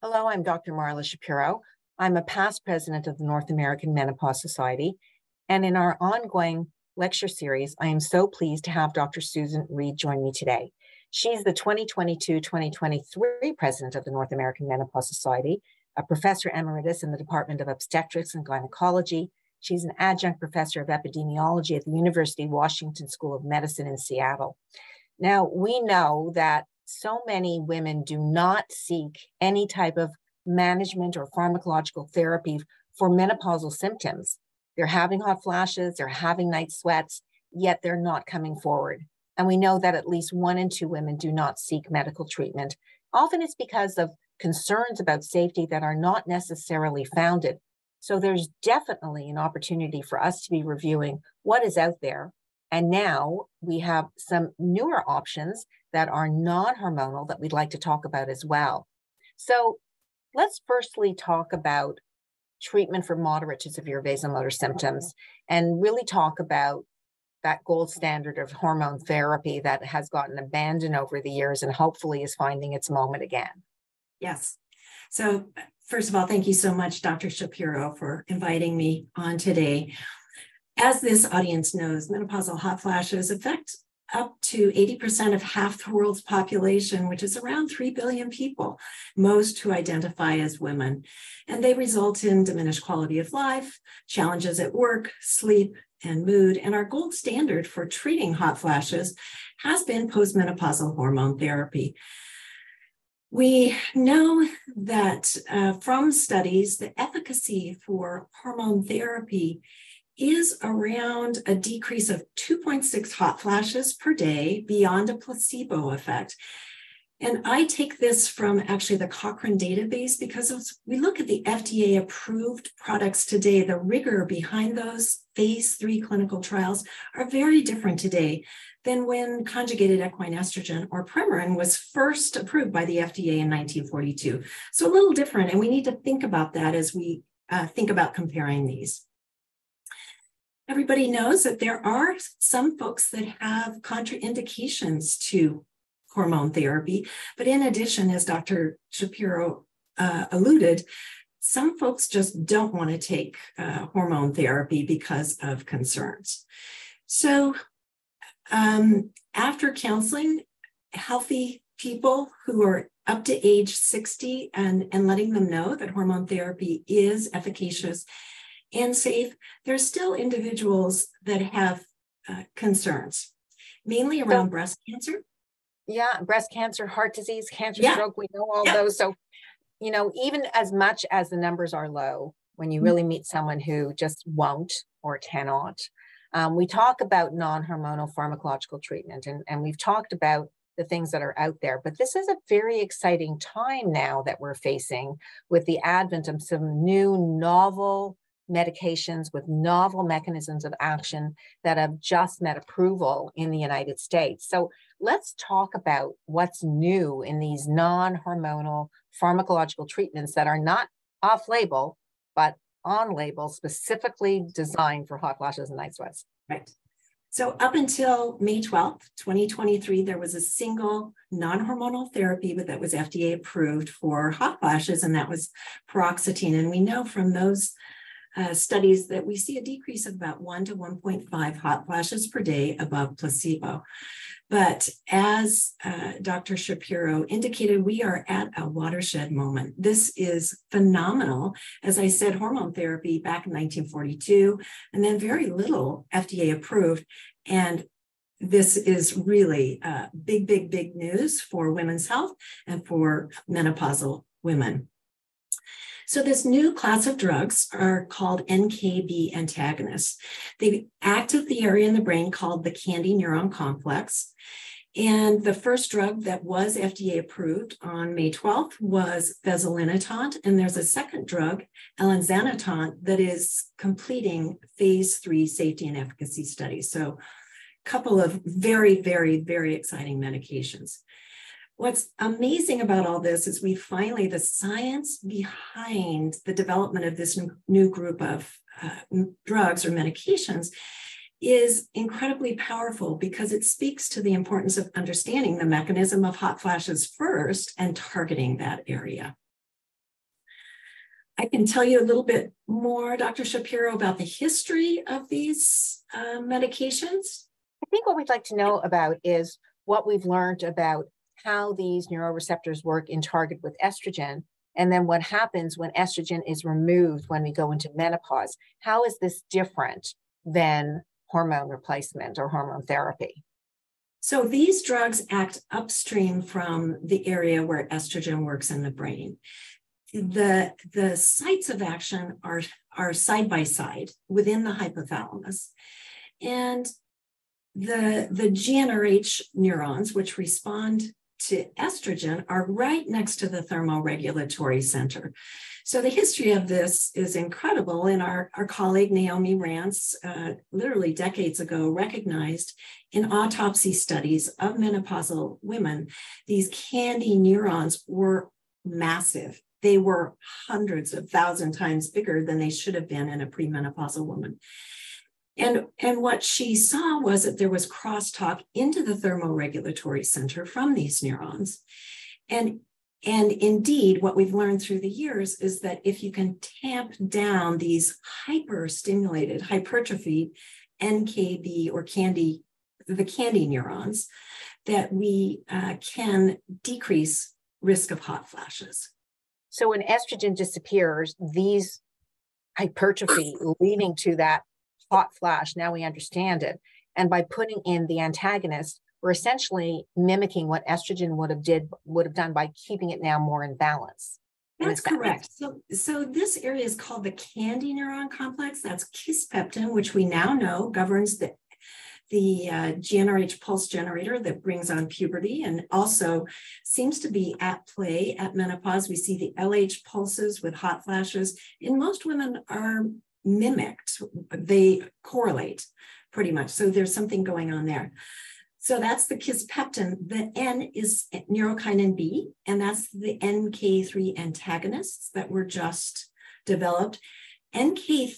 Hello, I'm Dr. Marla Shapiro. I'm a past president of the North American Menopause Society. And in our ongoing lecture series, I am so pleased to have Dr. Susan Reed join me today. She's the 2022-2023 president of the North American Menopause Society, a professor emeritus in the Department of Obstetrics and Gynecology. She's an adjunct professor of epidemiology at the University of Washington School of Medicine in Seattle. Now, we know that so many women do not seek any type of management or pharmacological therapy for menopausal symptoms. They're having hot flashes, they're having night sweats, yet they're not coming forward. And we know that at least 1 in 2 women do not seek medical treatment. Often it's because of concerns about safety that are not necessarily founded. So there's definitely an opportunity for us to be reviewing what is out there. And now we have some newer options that are non-hormonal that we'd like to talk about as well. So let's firstly talk about treatment for moderate to severe vasomotor symptoms and really talk about that gold standard of hormone therapy that has gotten abandoned over the years and hopefully is finding its moment again. Yes. So first of all, thank you so much, Dr. Shapiro, for inviting me on today. As this audience knows, menopausal hot flashes affect up to 80% of half the world's population, which is around 3 billion people, most who identify as women. And they result in diminished quality of life, challenges at work, sleep, and mood. And our gold standard for treating hot flashes has been postmenopausal hormone therapy. We know that from studies, the efficacy for hormone therapy is around a decrease of 2.6 hot flashes per day beyond a placebo effect. And I take this from actually the Cochrane database because as we look at the FDA approved products today, the rigor behind those phase 3 clinical trials are very different today than when conjugated equine estrogen or Premarin was first approved by the FDA in 1942. So a little different, and we need to think about that as we think about comparing these. Everybody knows that there are some folks that have contraindications to hormone therapy, but in addition, as Dr. Shapiro alluded, some folks just don't want to take hormone therapy because of concerns. So after counseling, healthy people who are up to age 60 and letting them know that hormone therapy is efficacious and safe, there's still individuals that have concerns, mainly around breast cancer. Yeah, breast cancer, heart disease, cancer, stroke, we know all those. So, you know, even as much as the numbers are low, when you really meet someone who just won't or cannot, we talk about non-hormonal pharmacological treatment, and we've talked about the things that are out there. But this is a very exciting time now that we're facing with the advent of some new novel medications with novel mechanisms of action that have just met approval in the United States. So let's talk about what's new in these non-hormonal pharmacological treatments that are not off-label, but on-label, specifically designed for hot flashes and night sweats. Right. So up until May 12th, 2023, there was a single non-hormonal therapy that was FDA approved for hot flashes, and that was paroxetine. And we know from those studies that we see a decrease of about 1 to 1.5 hot flashes per day above placebo. But as Dr. Shapiro indicated, we are at a watershed moment. This is phenomenal. As I said, hormone therapy back in 1942, and then very little FDA approved. And this is really big, big, big news for women's health and for menopausal women. So this new class of drugs are called NKB antagonists. They act at the area in the brain called the KNDy neuron complex. And the first drug that was FDA approved on May 12th was fezolinetant. And there's a second drug, elinzanetant, that is completing phase 3 safety and efficacy studies. So a couple of very, very, very exciting medications. What's amazing about all this is we finally, the science behind the development of this new group of drugs or medications is incredibly powerful because it speaks to the importance of understanding the mechanism of hot flashes first and targeting that area. I can tell you a little bit more, Dr. Shapiro, about the history of these medications. I think what we'd like to know about is what we've learned about how these neuroreceptors work in target with estrogen, and then what happens when estrogen is removed when we go into menopause. How is this different than hormone replacement or hormone therapy? So these drugs act upstream from the area where estrogen works in the brain. The sites of action are side by side within the hypothalamus. And the GnRH neurons, which respond to estrogen, are right next to the thermoregulatory center. So the history of this is incredible. And our colleague, Naomi Rance, literally decades ago, recognized in autopsy studies of menopausal women, these KNDy neurons were massive. They were hundreds of thousand times bigger than they should have been in a premenopausal woman. And what she saw was that there was crosstalk into the thermoregulatory center from these neurons. And indeed, what we've learned through the years is that if you can tamp down these hyperstimulated, hypertrophy NKB or KNDy, the KNDy neurons, that we can decrease risk of hot flashes. So when estrogen disappears, these hypertrophy leading to that hot flash, now we understand it. And by putting in the antagonist, we're essentially mimicking what estrogen would have done by keeping it now more in balance. That's correct. So this area is called the KNDy neuron complex. That's kisspeptin, which we now know governs the GnRH pulse generator that brings on puberty and also seems to be at play at menopause. We see the LH pulses with hot flashes. In most women are mimicked. They correlate pretty much. So there's something going on there. So that's the kisspeptin. The N is neurokinin B, and that's the NK3 antagonists that were just developed. NKB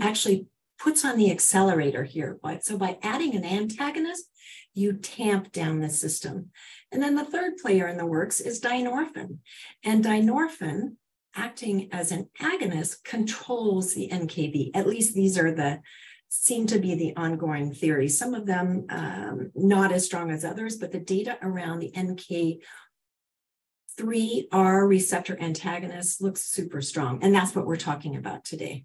actually puts on the accelerator here. So by adding an antagonist, you tamp down the system. And then the third player in the works is dynorphin. And dynorphin, acting as an agonist, controls the NKB. At least these are seem to be the ongoing theories. Some of them not as strong as others, but the data around the NK3R receptor antagonist looks super strong. And that's what we're talking about today.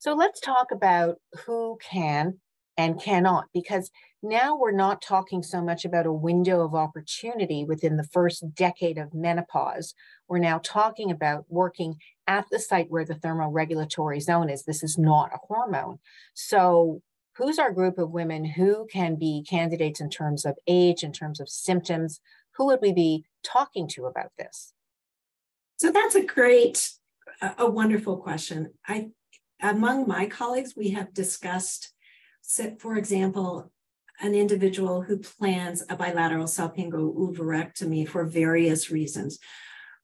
So let's talk about who can and cannot, because now we're not talking so much about a window of opportunity within the first decade of menopause. We're now talking about working at the site where the thermoregulatory zone is. This is not a hormone. So who's our group of women who can be candidates in terms of age, in terms of symptoms? Who would we be talking to about this? So that's a wonderful question. Among my colleagues, we have discussed, for example, an individual who plans a bilateral salpingo-oophorectomy for various reasons.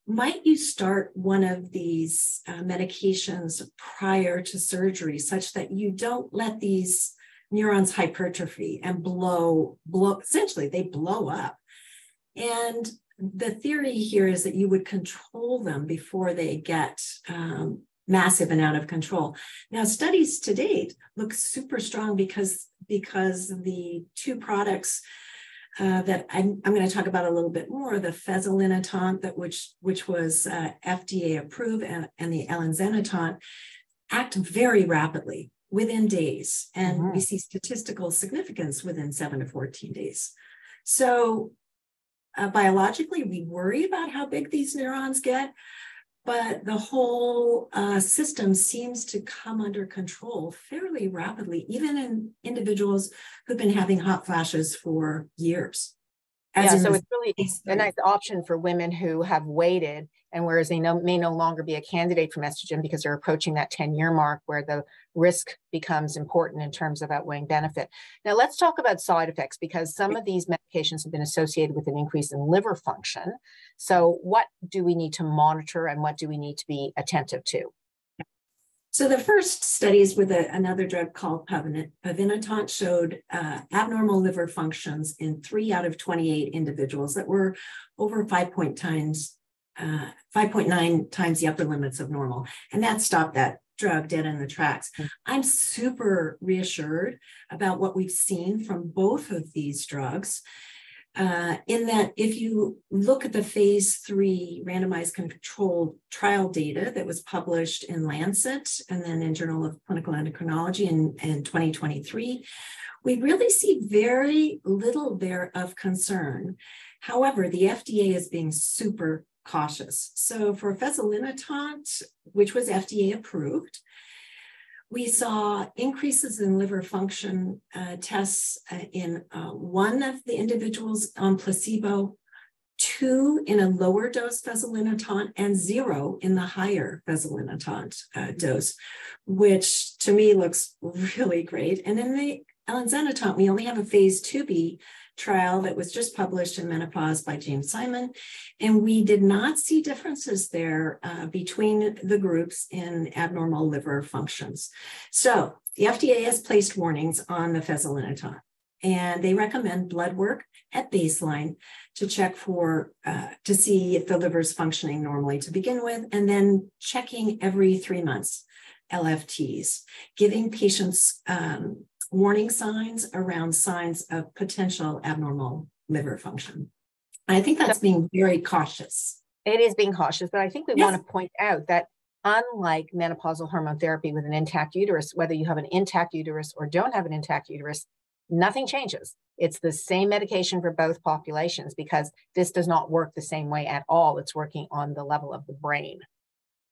Might you start one of these medications prior to surgery such that you don't let these neurons hypertrophy and blow, essentially they blow up. And the theory here is that you would control them before they get massive and out of control. Now, studies to date look super strong because the two products that I'm going to talk about a little bit more, the fezolinetant, which was FDA approved, and the elinzanetant, act very rapidly within days. And we see statistical significance within 7 to 14 days. So biologically, we worry about how big these neurons get, but the whole system seems to come under control fairly rapidly, even in individuals who've been having hot flashes for years. So it's really a nice option for women who have waited, and whereas they may no longer be a candidate from estrogen because they're approaching that 10-year mark where the risk becomes important in terms of outweighing benefit. Now let's talk about side effects, because some of these medications have been associated with an increase in liver function. So what do we need to monitor and what do we need to be attentive to? So the first studies with another drug called pavinetant showed abnormal liver functions in 3 out of 28 individuals that were over 5 point times 5.9 times the upper limits of normal. And that stopped that drug dead in the tracks. I'm super reassured about what we've seen from both of these drugs, in that if you look at the phase 3 randomized controlled trial data that was published in Lancet and then in Journal of Clinical Endocrinology in 2023, we really see very little there of concern. However, the FDA is being super cautious. So for fezolinetant, which was FDA approved, we saw increases in liver function tests in one of the individuals on placebo, 2 in a lower dose fezolinetant, and 0 in the higher fezolinetant dose, which to me looks really great. And in the elinzanetant, we only have a phase 2b trial that was just published in Menopause by James Simon, and we did not see differences there between the groups in abnormal liver functions. So the FDA has placed warnings on the fezolinetant, and they recommend blood work at baseline to check for, to see if the liver is functioning normally to begin with, and then checking every 3 months, LFTs, giving patients warning signs around signs of potential abnormal liver function. And I think that's being very cautious. It is being cautious, but I think we want to point out that unlike menopausal hormone therapy with an intact uterus, whether you have an intact uterus or don't have an intact uterus, nothing changes. It's the same medication for both populations because this does not work the same way at all. It's working on the level of the brain.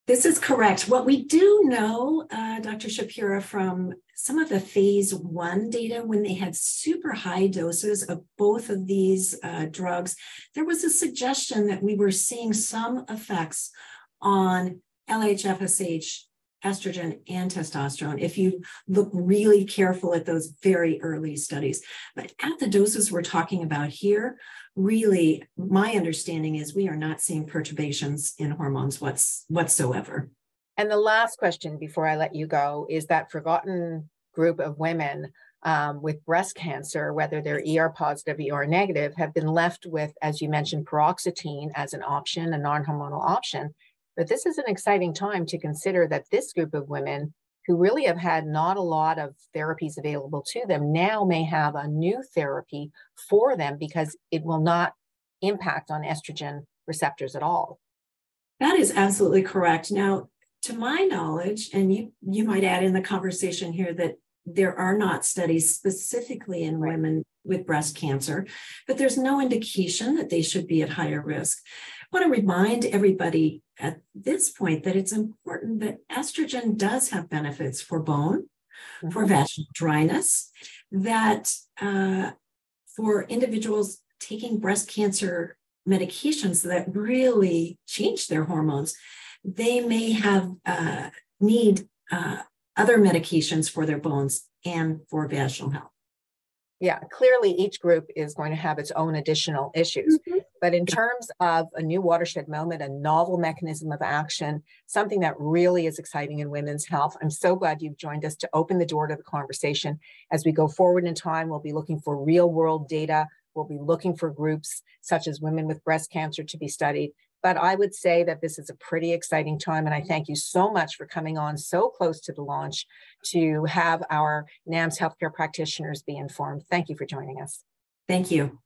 This is correct. What we do know, Dr. Shapiro, from some of the phase 1 data, when they had super high doses of both of these drugs, there was a suggestion that we were seeing some effects on LHFSH, estrogen, and testosterone, if you look really careful at those very early studies. But at the doses we're talking about here, really, my understanding is we are not seeing perturbations in hormones whatsoever. And the last question before I let you go is that forgotten group of women with breast cancer, whether they're ER positive, ER negative, have been left with, as you mentioned, paroxetine as an option, a non-hormonal option. But this is an exciting time to consider that this group of women who really have had not a lot of therapies available to them now may have a new therapy for them because it will not impact on estrogen receptors at all. That is absolutely correct. Now, to my knowledge, and you might add in the conversation here that there are not studies specifically in women with breast cancer, but there's no indication that they should be at higher risk. I want to remind everybody at this point that it's important that estrogen does have benefits for bone, for vaginal dryness, that for individuals taking breast cancer medications that really change their hormones, they may have need other medications for their bones and for vaginal health. Yeah, clearly each group is going to have its own additional issues. But in terms of a new watershed moment, a novel mechanism of action, something that really is exciting in women's health, I'm so glad you've joined us to open the door to the conversation. As we go forward in time, we'll be looking for real world data. We'll be looking for groups such as women with breast cancer to be studied. But I would say that this is a pretty exciting time. And I thank you so much for coming on so close to the launch to have our NAMS healthcare practitioners be informed. Thank you for joining us. Thank you.